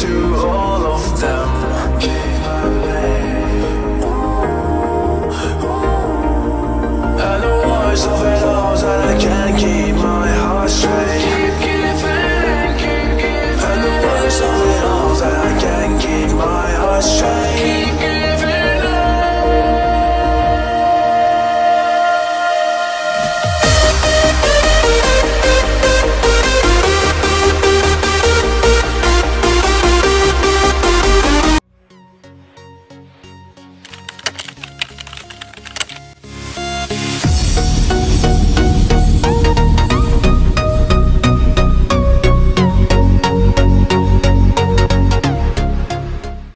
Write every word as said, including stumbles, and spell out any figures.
to all.